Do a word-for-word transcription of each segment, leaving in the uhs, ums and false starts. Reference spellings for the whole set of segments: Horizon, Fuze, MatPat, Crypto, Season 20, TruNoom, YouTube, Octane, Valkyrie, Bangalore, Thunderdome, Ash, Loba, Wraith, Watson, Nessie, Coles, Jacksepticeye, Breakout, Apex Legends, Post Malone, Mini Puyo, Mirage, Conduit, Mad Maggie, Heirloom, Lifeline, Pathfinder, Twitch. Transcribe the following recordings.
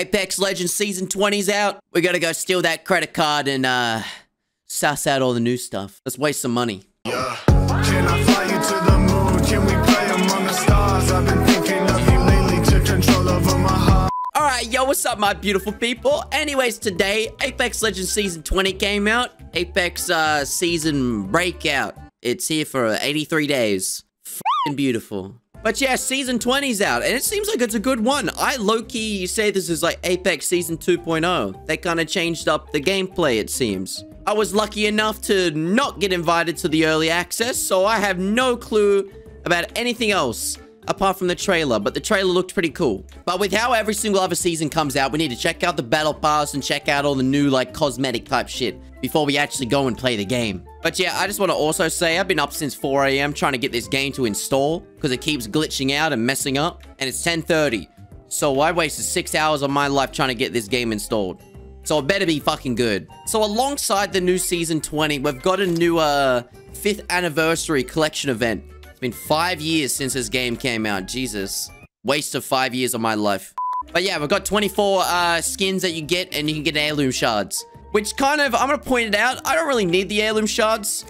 Apex Legends Season twenty's out. We gotta go steal that credit card and uh, suss out all the new stuff. Let's waste some money. Yeah. Can I fly you to the moon? Can we play among the stars? I've been thinking of you lately, took control over my heart. All right, yo, what's up, my beautiful people? Anyways, today, Apex Legends Season twenty came out. Apex uh, Season Breakout. It's here for eighty-three days. F***ing beautiful. But yeah, Season twenty's out, and it seems like it's a good one. I low-key say this is like Apex Season two point oh. They kind of changed up the gameplay, it seems. I was lucky enough to not get invited to the early access, so I have no clue about anything else apart from the trailer, but the trailer looked pretty cool. But with how every single other season comes out, we need to check out the battle pass and check out all the new, like, cosmetic type shit before we actually go and play the game. But yeah, I just want to also say I've been up since four A M trying to get this game to install because it keeps glitching out and messing up. And it's ten thirty. So I wasted six hours of my life trying to get this game installed. So it better be fucking good. So alongside the new Season twenty, we've got a new uh, fifth anniversary collection event. It's been five years since this game came out. Jesus. Waste of five years of my life. But yeah, we've got twenty-four uh, skins that you get, and you can get heirloom shards. Which kind of, I'm going to point it out, I don't really need the heirloom shards.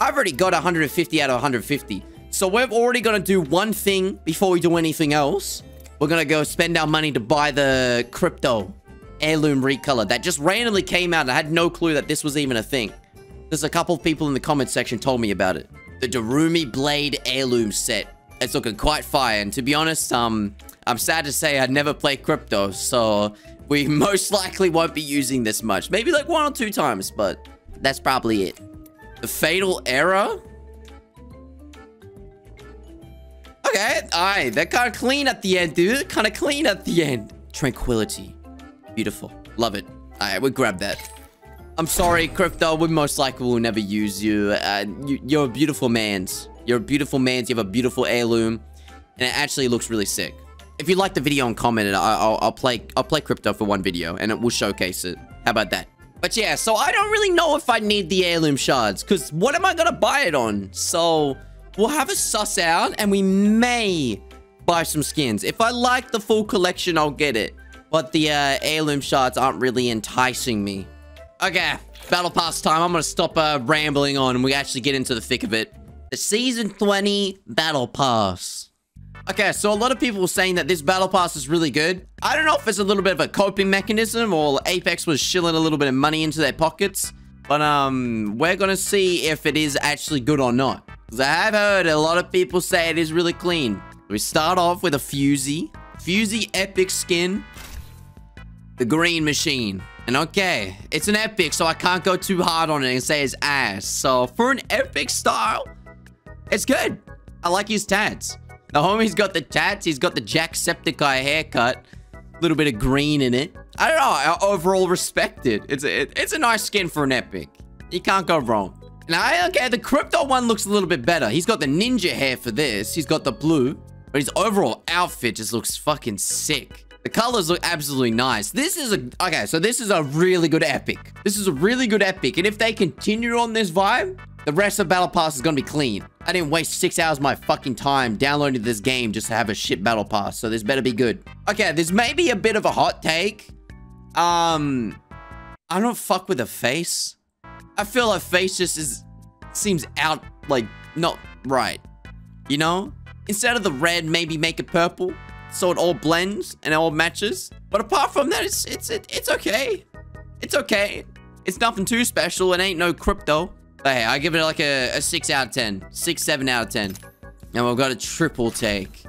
I've already got one hundred fifty out of one hundred fifty. So we're already going to do one thing before we do anything else. We're going to go spend our money to buy the Crypto heirloom recolor that just randomly came out. I had no clue that this was even a thing. There's a couple of people in the comment section told me about it. The Darumi Blade heirloom set. It's looking quite fire. And to be honest, um, I'm sad to say I never played Crypto, so we most likely won't be using this much. Maybe like one or two times, but that's probably it. The Fatal Error? Okay, alright. They're kind of clean at the end, dude. They're kind of clean at the end. Tranquility. Beautiful. Love it. Alright, we'll grab that. I'm sorry, Crypto. We most likely will never use you. Uh, you you're a beautiful man's. You're a beautiful man's. You have a beautiful heirloom. And it actually looks really sick. If you like the video and comment it, I'll, I'll play I'll play Crypto for one video, and it will showcase it. How about that? But yeah, so I don't really know if I need the heirloom shards, because what am I going to buy it on? So we'll have a suss out, and we may buy some skins. If I like the full collection, I'll get it. But the uh, heirloom shards aren't really enticing me. Okay, battle pass time. I'm going to stop uh, rambling on, and we actually get into the thick of it. The Season twenty battle pass. Okay, so a lot of people were saying that this battle pass is really good. I don't know if it's a little bit of a coping mechanism or Apex was shilling a little bit of money into their pockets. But um, we're going to see if it is actually good or not. Because I have heard a lot of people say it is really clean. We start off with a Fuze. Fuze Epic skin. The Green Machine. And okay, it's an Epic, so I can't go too hard on it and say it's ass. So for an Epic style, it's good. I like his tats. The homie's got the tats. He's got the Jacksepticeye haircut. A little bit of green in it. I don't know. I overall respect it. It's a, it, it's a nice skin for an Epic. You can't go wrong. Now, okay, the Crypto one looks a little bit better. He's got the ninja hair for this. He's got the blue. But his overall outfit just looks fucking sick. The colors look absolutely nice. This is a... Okay, so this is a really good Epic. This is a really good Epic. And if they continue on this vibe... The rest of Battle Pass is going to be clean. I didn't waste six hours of my fucking time downloading this game just to have a shit Battle Pass. So this better be good. Okay, this may be a bit of a hot take. Um, I don't fuck with a face. I feel a face just is, seems out, like, not right. You know? Instead of the red, maybe make it purple. So it all blends and it all matches. But apart from that, it's, it's, it, it's okay. It's okay. It's nothing too special. It ain't no Crypto. But hey, I give it like a, a six out of ten. six, seven out of ten. And we've got a triple take.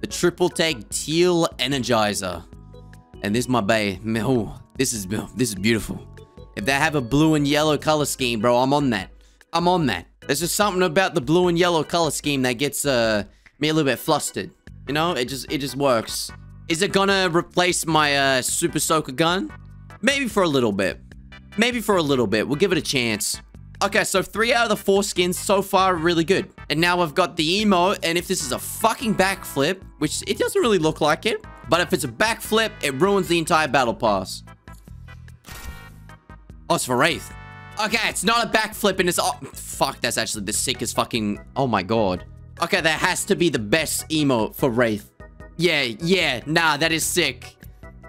The triple take teal energizer. And this is my bae. Oh, this is, this is beautiful. If they have a blue and yellow color scheme, bro, I'm on that. I'm on that. There's just something about the blue and yellow color scheme that gets uh, me a little bit flustered. You know, it just it just works. Is it gonna replace my uh, super soaker gun? Maybe for a little bit. Maybe for a little bit. We'll give it a chance. Okay, so three out of the four skins so far are really good. And now I've got the emote, and if this is a fucking backflip, which it doesn't really look like it, but if it's a backflip, it ruins the entire battle pass. Oh, it's for Wraith. Okay, it's not a backflip, and it's... Oh, fuck, that's actually the sickest fucking... Oh, my God. Okay, that has to be the best emote for Wraith. Yeah, yeah, nah, that is sick.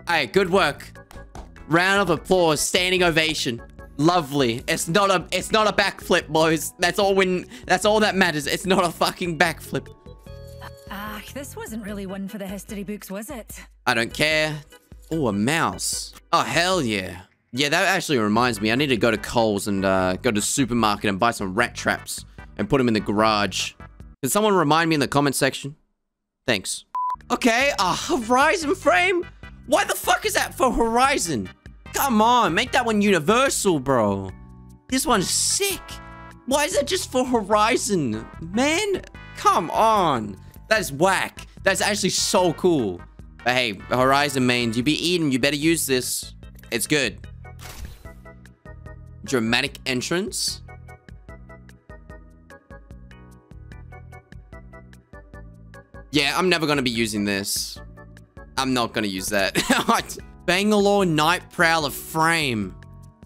right, good work. Round of applause, standing ovation. Lovely. It's not a it's not a backflip, boys. That's all when that's all that matters. It's not a fucking backflip. Ah, uh, this wasn't really one for the history books, was it? I don't care. Oh, a mouse. Oh, hell yeah. Yeah, that actually reminds me. I need to go to Coles and uh, go to the supermarket and buy some rat traps and put them in the garage. Can someone remind me in the comment section? Thanks. Okay, a Horizon frame? Why the fuck is that for Horizon? Come on, make that one universal, bro. This one's sick. Why is that just for Horizon? Man, come on. That is whack. That's actually so cool. But hey, Horizon mains, you be eating, you better use this. It's good. Dramatic entrance. Yeah, I'm never gonna be using this. I'm not gonna use that. Bangalore Night Prowler frame.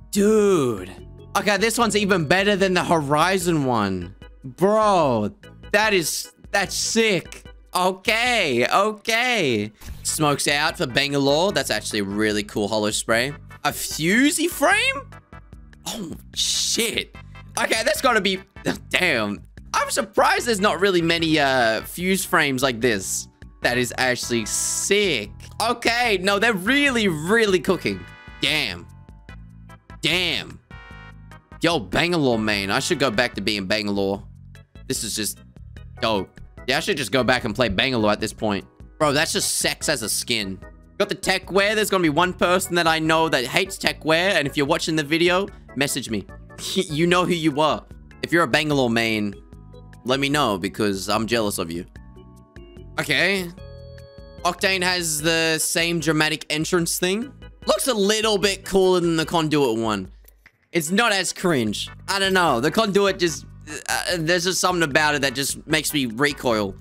Dude. Okay, this one's even better than the Horizon one. Bro, that is... That's sick. Okay, okay. Smokes out for Bangalore. That's actually a really cool holo spray. A Fuze frame? Oh, shit. Okay, that's gotta be... Damn. I'm surprised there's not really many uh, Fuze frames like this. That is actually sick. Okay, no, they're really, really cooking. Damn. Damn. Yo, Bangalore, man. I should go back to being Bangalore. This is just... dope. Yeah, I should just go back and play Bangalore at this point. Bro, that's just sex as a skin. Got the tech wear. There's gonna be one person that I know that hates tech wear. And if you're watching the video, message me. You know who you are. If you're a Bangalore main, let me know because I'm jealous of you. Okay. Octane has the same dramatic entrance thing. Looks a little bit cooler than the Conduit one. It's not as cringe. I don't know. The Conduit just... Uh, there's just something about it that just makes me recoil.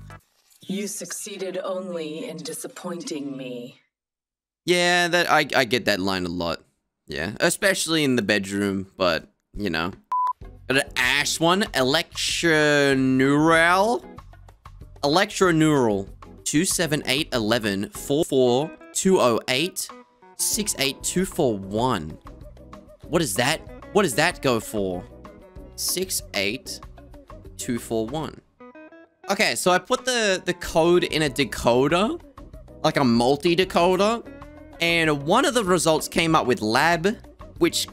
You succeeded only in disappointing me. Yeah, that I, I get that line a lot. Yeah, especially in the bedroom, but, you know. Got an Ash one. Electroneural. Electroneural. two seven eight one one four four two zero eight six eight two four one. What is that? What does that go for? six eight two four one. Okay, so I put the the code in a decoder, like a multi decoder, and one of the results came up with lab, which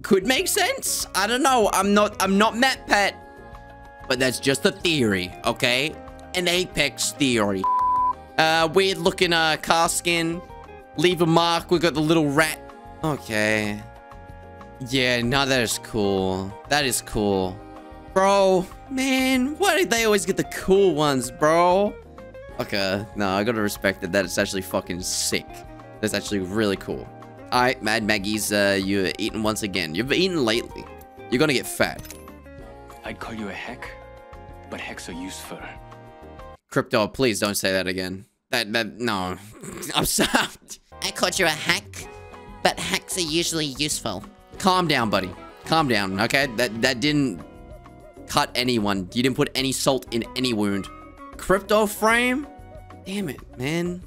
could make sense. I don't know. I'm not I'm not MatPat, but that's just a theory, okay? An Apex theory. Uh, weird looking uh car skin. Leave a mark. We got the little rat. Okay. Yeah, no, that is cool. That is cool. Bro, man, why did they always get the cool ones, bro? Okay, no, I gotta respect that. That is actually fucking sick. That's actually really cool. Alright, Mad Maggie's, uh, you're eating once again. You've been eating lately. You're gonna get fat. I'd call you a heck, but hecks are useful. Crypto, please don't say that again. That, that, no. I'm sorry. I called you a heck, but hecks are usually useful. Calm down, buddy. Calm down, okay? That that didn't cut anyone. You didn't put any salt in any wound. Crypto frame? Damn it, man.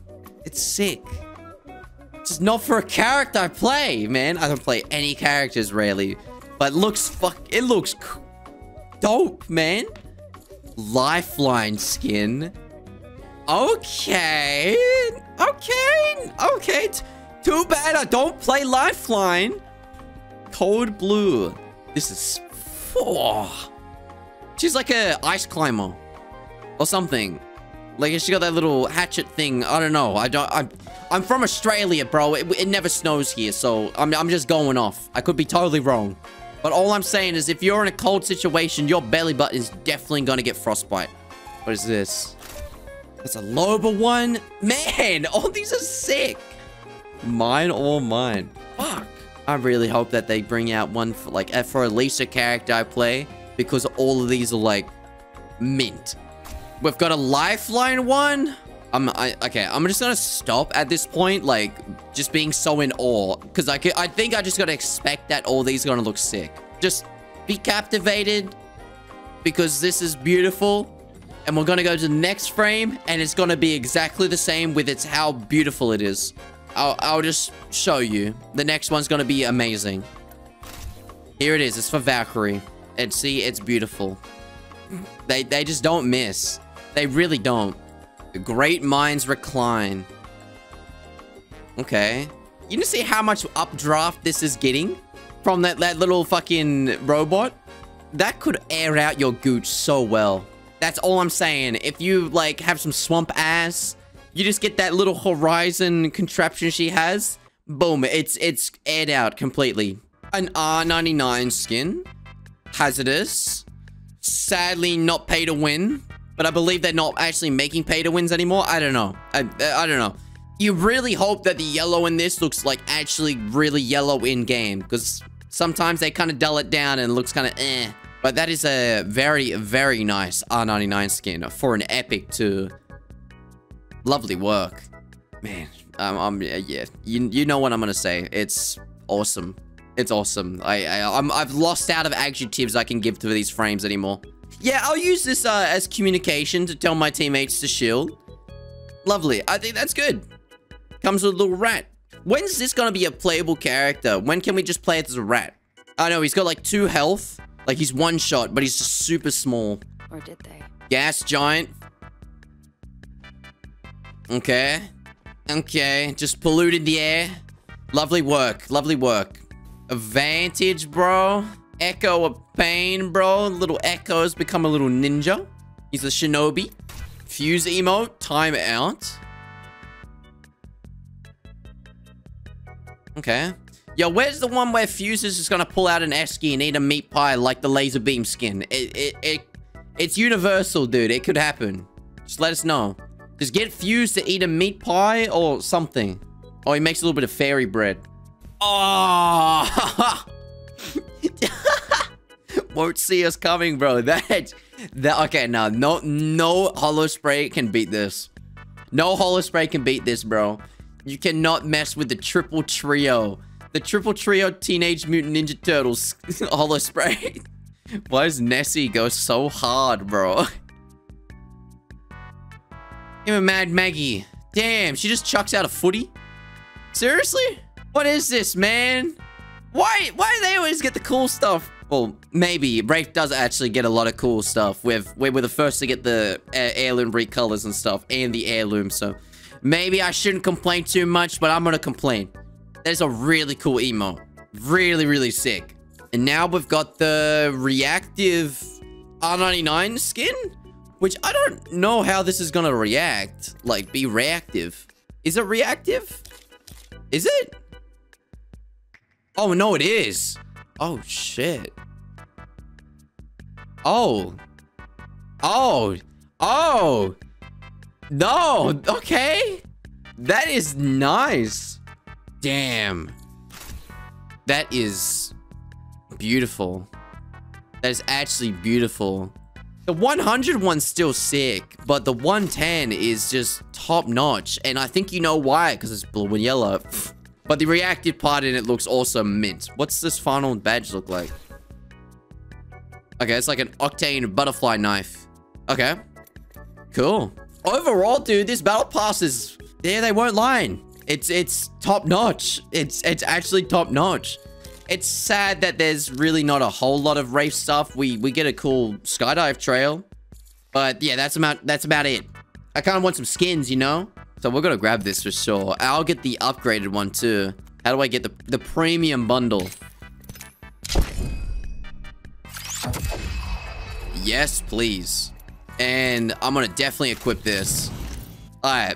It's sick. This is not for a character I play, man. I don't play any characters, really. But it looks fuck... It looks dope, man. Lifeline skin. Okay. Okay. Okay. Too bad I don't play Lifeline. Cold blue. This is... Oh. She's like a ice climber. Or something. Like, she got that little hatchet thing. I don't know. I don't... I'm, I'm from Australia, bro. It, it never snows here, so I'm, I'm just going off. I could be totally wrong. But all I'm saying is if you're in a cold situation, your belly button is definitely gonna get frostbite. What is this? That's a Loba one. Man, all these are sick. Mine or mine. Fuck. I really hope that they bring out one for, like, for at least a character I play. Because all of these are, like, mint. We've got a Lifeline one. I'm, I, okay, I'm just gonna stop at this point, like, just being so in awe. Because I, I think I just gotta expect that all these are gonna look sick. Just be captivated. Because this is beautiful. And we're gonna go to the next frame. And it's gonna be exactly the same with its how beautiful it is. I'll, I'll just show you. The next one's gonna be amazing. Here it is. It's for Valkyrie. And see, it's beautiful. They, they just don't miss. They really don't. Great minds recline. Okay. You can see how much updraft this is getting from that, that little fucking robot? That could air out your gooch so well. That's all I'm saying. If you, like, have some swamp ass, you just get that little Horizon contraption she has. Boom. It's, it's aired out completely. An R ninety-nine skin. Hazardous. Sadly, not pay to win. But I believe they're not actually making pay to wins anymore. I don't know. I, I don't know. You really hope that the yellow in this looks like actually really yellow in game, because sometimes they kind of dull it down and it looks kind of eh. But that is a very, very nice R ninety-nine skin for an epic too. Lovely work, man. Um, I'm yeah. You you know what I'm gonna say? It's awesome. It's awesome. I, I I'm I've lost out of adjectives I can give to these frames anymore. Yeah, I'll use this uh, as communication to tell my teammates to shield. Lovely. I think that's good. Comes with a little rat. When's this going to be a playable character? When can we just play it as a rat? I know, he's got like two health. Like he's one shot, but he's just super small. Or did they? Gas giant. Okay. Okay. Just polluted the air. Lovely work. Lovely work. Advantage, bro. Echo of pain, bro. Little echoes become a little ninja. He's a shinobi. Fuze emote. Time out. Okay. Yo, where's the one where Fuze is just gonna pull out an esky and eat a meat pie like the laser beam skin? It, it, it, it's universal, dude. It could happen. Just let us know. Just get Fuze to eat a meat pie or something. Oh, he makes a little bit of fairy bread. Oh! Won't see us coming, bro. That, that okay. No, no, no holo spray can beat this. No holo spray can beat this, bro. You cannot mess with the triple trio, the triple trio Teenage Mutant Ninja Turtles holo spray. Why does Nessie go so hard, bro? Even Mad Maggie. Damn, she just chucks out a footy. Seriously? What is this, man? Why? Why do they always get the cool stuff? Well, maybe. Wraith does actually get a lot of cool stuff. We've, we were the first to get the uh, heirloom recolors and stuff. And the heirloom. So, maybe I shouldn't complain too much. But I'm going to complain. That is a really cool emote. Really, really sick. And now we've got the reactive R ninety-nine skin. Which I don't know how this is going to react. Like, be reactive. Is it reactive? Is it? Oh, no, it is. Oh, shit. Oh. Oh. Oh. No. Okay. That is nice. Damn. That is beautiful. That is actually beautiful. The one hundred one's still sick, but the one ten is just top notch. And I think you know why, because it's blue and yellow. But the reactive part in it looks also mint. What's this final badge look like? Okay, it's like an Octane butterfly knife. Okay. Cool. Overall, dude, this battle pass is... Yeah, they weren't lying. It's it's top notch. It's it's actually top notch. It's sad that there's really not a whole lot of Wraith stuff. We we get a cool skydive trail. But yeah, that's about that's about it. I kind of want some skins, you know? So we're gonna grab this for sure. I'll get the upgraded one too. How do I get the, the premium bundle? Yes, please. And I'm gonna definitely equip this. Alright.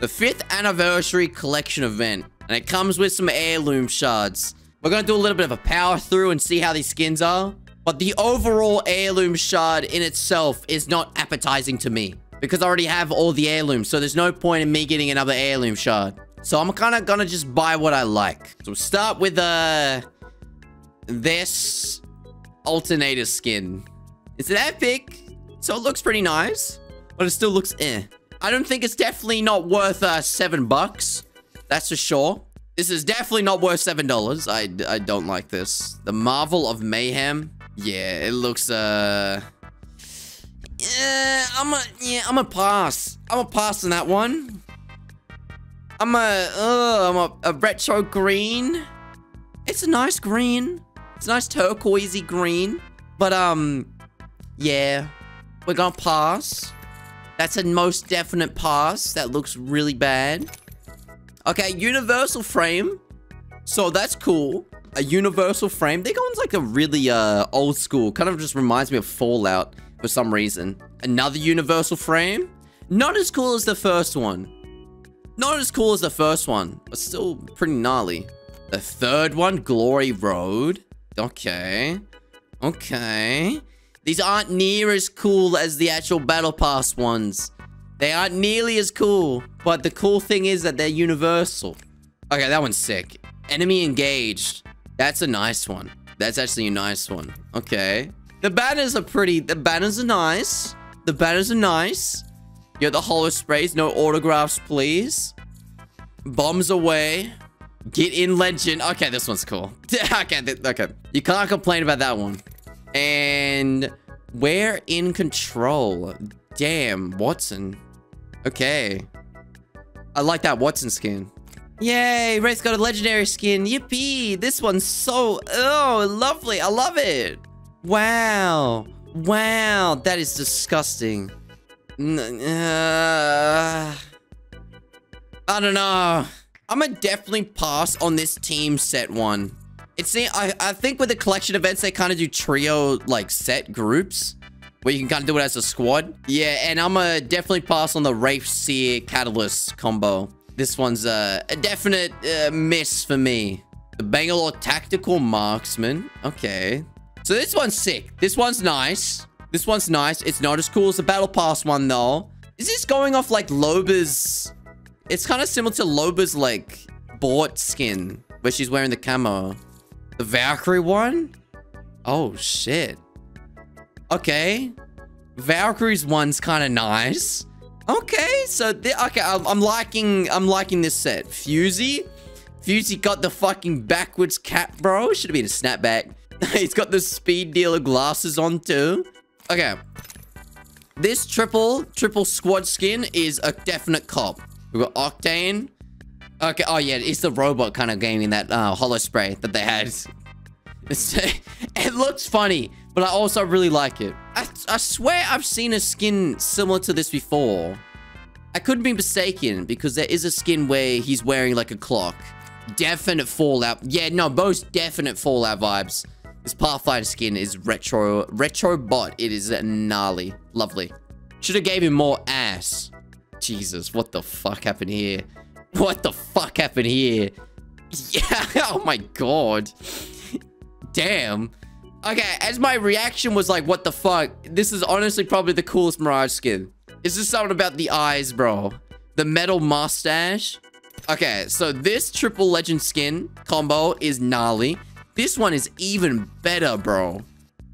The fifth anniversary collection event. And it comes with some heirloom shards. We're gonna do a little bit of a power through and see how these skins are. But the overall heirloom shard in itself is not appetizing to me, because I already have all the heirlooms, so there's no point in me getting another heirloom shard. So I'm kind of gonna just buy what I like. So we'll start with uh, this alternator skin. It's an epic, so it looks pretty nice, but it still looks eh. I don't think it's definitely not worth uh, seven bucks. That's for sure. This is definitely not worth seven dollars. I, I don't like this. The Marvel of Mayhem. Yeah, it looks uh. Yeah, I'm a yeah, I'm a pass. I'm a pass on that one. I'm I'm a, uh, I'm a, a retro green. It's a nice green. It's a nice turquoisey green. But, um, yeah, we're gonna pass. That's a most definite pass. That looks really bad. Okay, universal frame. So that's cool. A universal frame. They're going like a really uh, old school. Kind of just reminds me of Fallout for some reason. Another universal frame. Not as cool as the first one. Not as cool as the first one. But still pretty gnarly. The third one, Glory Road. Okay. Okay. These aren't near as cool as the actual Battle Pass ones. They aren't nearly as cool. But the cool thing is that they're universal. Okay, that one's sick. Enemy engaged. That's a nice one. That's actually a nice one. Okay. The banners are pretty. The banners are nice. The banners are nice. You have the holo sprays. No autographs, please. Bombs away. Get in legend. Okay, this one's cool. okay, okay. You can't complain about that one. And we're in control. Damn, Watson. Okay. I like that Watson skin. Yay, Wraith's got a legendary skin. Yippee. This one's so... Oh, lovely. I love it. Wow. Wow. That is disgusting. Uh, I don't know. I'm going to definitely pass on this team set one. It's I, I think with the collection events, they kind of do trio, like, set groups. Where you can kind of do it as a squad. Yeah, and I'm going to definitely pass on the Wraith Seer Catalyst combo. This one's uh, a definite uh, miss for me. The Bangalore Tactical Marksman. Okay. So this one's sick. This one's nice. This one's nice. It's not as cool as the Battle Pass one, though. Is this going off, like, Loba's... It's kind of similar to Loba's, like, bought skin. Where she's wearing the camo. The Valkyrie one? Oh, shit. Okay. Valkyrie's one's kind of nice. Okay, so okay, I'm, I'm liking I'm liking this set. Fuze, Fuze got the fucking backwards cap, bro. Should have been a snapback. He's got the speed dealer glasses on too. Okay, this triple triple squad skin is a definite cop. We got Octane. Okay, oh yeah, it's the robot kind of game in that uh, holo spray that they had. It's, it looks funny, but I also really like it. I, I swear I've seen a skin similar to this before. I could be mistaken because there is a skin where he's wearing like a clock. Definite Fallout. Yeah, no, most definite Fallout vibes. This Pathfinder skin is retro, retro bot. It is gnarly. Lovely. Should have gave him more ass. Jesus, what the fuck happened here? What the fuck happened here? Yeah, oh my God. Damn. Okay, as my reaction was like, what the fuck? This is honestly probably the coolest Mirage skin. It's just something about the eyes, bro. The metal mustache. Okay, so this triple legend skin combo is gnarly. This one is even better, bro.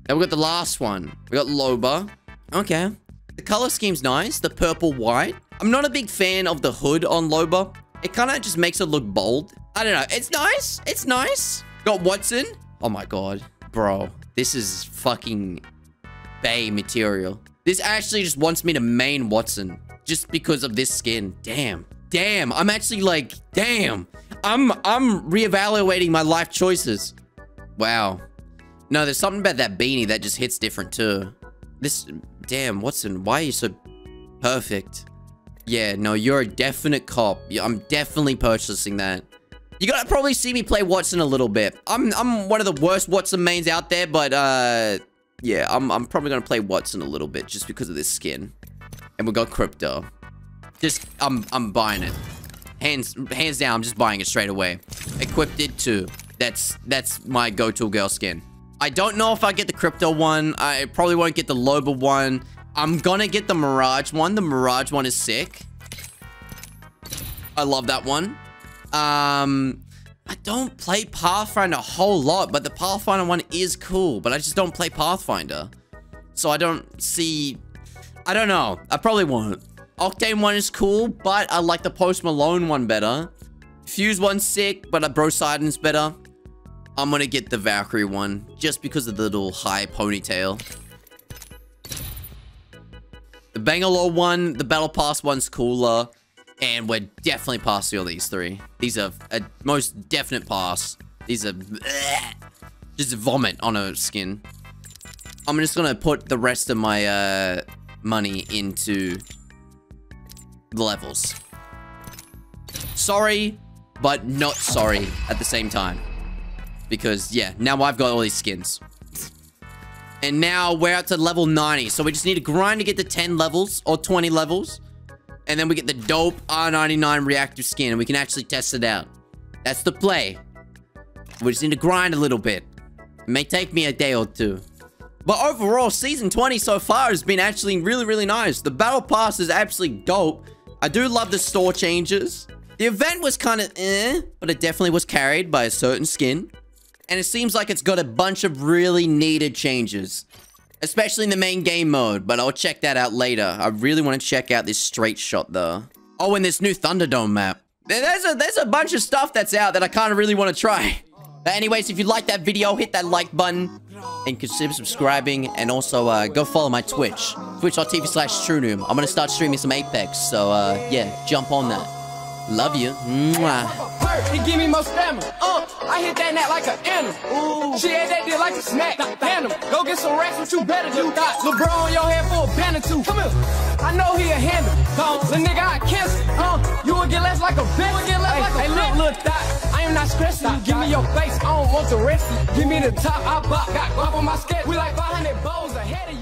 Now we got the last one. We got Loba. Okay. The color scheme's nice. The purple white. I'm not a big fan of the hood on Loba. It kind of just makes her look bold. I don't know. It's nice. It's nice. Got Watson. Oh my God, bro. This is fucking bae material. This actually just wants me to main Watson just because of this skin. Damn. Damn. I'm actually like, damn. I'm I'm reevaluating my life choices. Wow. No, there's something about that beanie that just hits different too. This, damn, Watson, why are you so perfect? Yeah, no, you're a definite cop. I'm definitely purchasing that. You're gonna probably see me play Watson a little bit. I'm I'm one of the worst Watson mains out there, but uh yeah, I'm I'm probably gonna play Watson a little bit just because of this skin. And we got Crypto. Just I'm I'm buying it. Hands hands down, I'm just buying it straight away. Equipped it too. That's that's my go-to girl skin. I don't know if I get the Crypto one. I probably won't get the Loba one. I'm gonna get the Mirage one. The Mirage one is sick. I love that one. Um, I don't play Pathfinder a whole lot, but the Pathfinder one is cool, but I just don't play Pathfinder. So I don't see, I don't know. I probably won't. Octane one is cool, but I like the Post Malone one better. Fuze one's sick, but a Bro Sidon's better. I'm gonna get the Valkyrie one just because of the little high ponytail. The Bangalore one, the Battle Pass one's cooler. And we're definitely past all these three. These are a most definite pass. These are bleh, just vomit on a skin. I'm just gonna put the rest of my uh, money into the levels. Sorry, but not sorry at the same time. Because, yeah, now I've got all these skins. And now we're out to level ninety. So we just need to grind to get to ten levels or twenty levels. And then we get the dope R ninety-nine reactive skin. And we can actually test it out. That's the play. We just need to grind a little bit. It may take me a day or two. But overall, Season twenty so far has been actually really, really nice. The Battle Pass is absolutely dope. I do love the store changes. The event was kind of eh, but it definitely was carried by a certain skin. And it seems like it's got a bunch of really needed changes, especially in the main game mode, but I'll check that out later. I really want to check out this straight shot, though. Oh, and this new Thunderdome map. There's a, there's a bunch of stuff that's out that I kind of really want to try. But anyways, if you like that video, hit that like button and consider subscribing. And also, uh, go follow my Twitch. Twitch.tv slash TruNoom. I'm going to start streaming some Apex, so, uh, yeah, jump on that. Love you. He give me more stamina. Uh, I hit that net like an animal. Ooh. She had that deal like a snack. Venom. Go get some racks, what you better do. Got LeBron on your head for a pen or two. Come here. I know he a handle. The nigga I kiss. Uh, you would get left like a bitch. Would get left hey, like hey, a hey, look, look, that. I am not stressing. Stop, give me your face. I don't want the rest. Give me the top. I bop. Got bop on my sketch. We like five hundred bows ahead of you.